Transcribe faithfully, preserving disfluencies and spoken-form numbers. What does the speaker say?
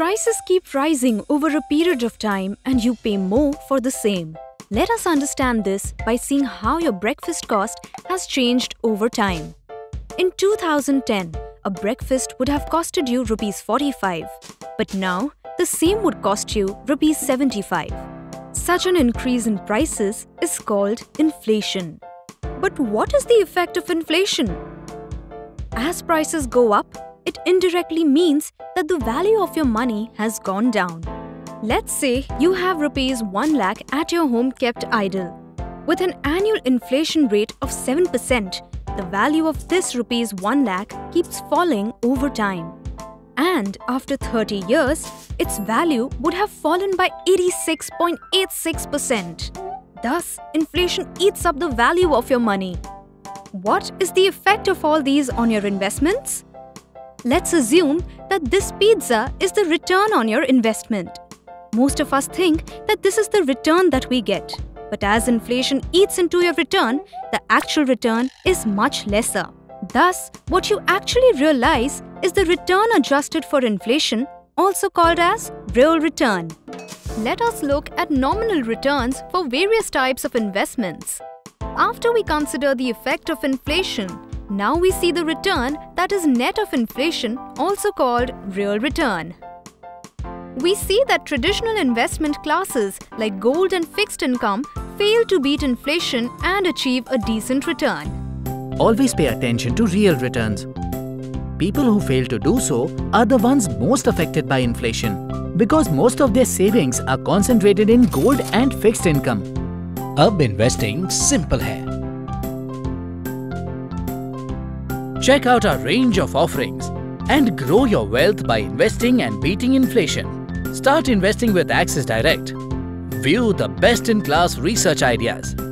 Prices keep rising over a period of time and you pay more for the same. Let us understand this by seeing how your breakfast cost has changed over time. In two thousand ten, a breakfast would have costed you rupees forty-five, but now the same would cost you rupees seventy-five. Such an increase in prices is called inflation. But what is the effect of inflation? As prices go up, it indirectly means that the value of your money has gone down. Let's say you have rupees one lakh at your home kept idle. With an annual inflation rate of seven percent, the value of this rupees one lakh keeps falling over time. And after thirty years, its value would have fallen by eighty-six point eight six percent. Thus, inflation eats up the value of your money. What is the effect of all these on your investments? Let's assume that this pizza is the return on your investment. Most of us think that this is the return that we get. But as inflation eats into your return, the actual return is much lesser. Thus, what you actually realize is the return adjusted for inflation, also called as real return. Let us look at nominal returns for various types of investments. After we consider the effect of inflation, now we see the return that is net of inflation, also called real return. We see that traditional investment classes like gold and fixed income fail to beat inflation and achieve a decent return. Always pay attention to real returns. People who fail to do so are the ones most affected by inflation because most of their savings are concentrated in gold and fixed income. Ab investing simple hai. Check out our range of offerings and grow your wealth by investing and beating inflation. Start investing with AxisDirect. View the best-in-class research ideas.